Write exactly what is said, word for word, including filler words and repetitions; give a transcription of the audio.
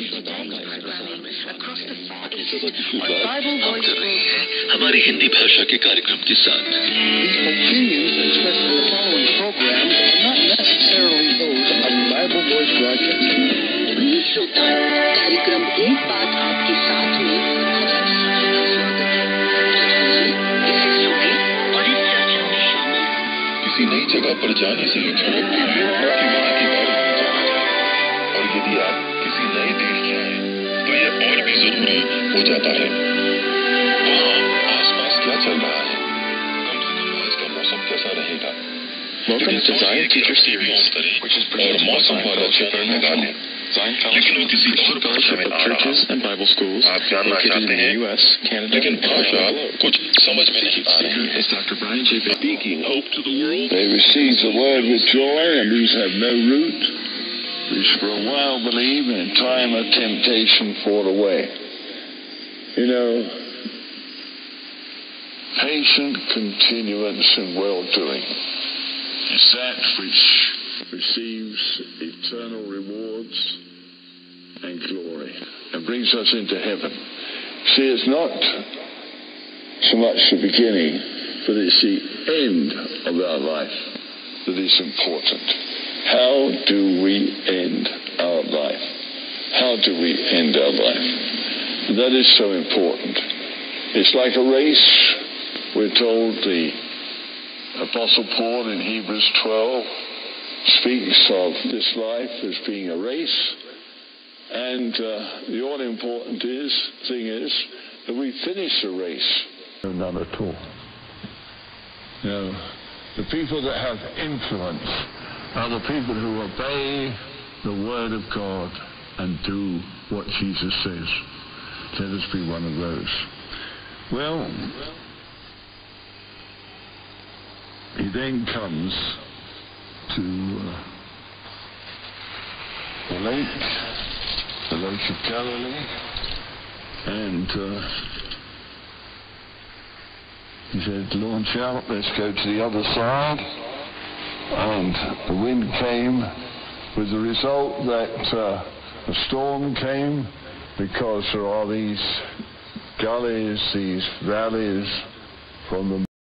हमारी हिंदी भाषा के कार्यक्रम के साथ कार्यक्रम एक बात आपके साथ किसी नई जगह पर जाने से और यदि आप किसी नए देश जाए तो यह और भी जरूरी हो जाता है। वहाँ आसपास क्या चल रहा है, कम से कम आज का मौसम कैसा रहेगा। Zayn Teacher Series, which is produced by Zayn Foundation, of churches and Bible schools located in the U S, Canada, and Canada is Doctor Brian J. Baker speaking hope to the world. They receive the word with joy, and these have no root, which for a while believe, and in time of temptation fall away. You know, patient continuance in well-doing is that which receives eternal rewards and glory and brings us into heaven. See, it's not so much the beginning, but it's the end of our life that is important. How do we end our life? How do we end our life? That is so important. It's like a race. We're told the Apostle Paul in Hebrews twelve speaks of this life as being a race. And uh, the all-important is, thing is that we finish the race. None at all. No. The people that have influence are the people who obey the word of God and do what Jesus says. Let us be one of those. Well, he then comes to uh, the lake, the Lake of Galilee, and uh, he said, launch out, let's go to the other side. And the wind came, with the result that uh, a storm came, because there are these gullies, these valleys from the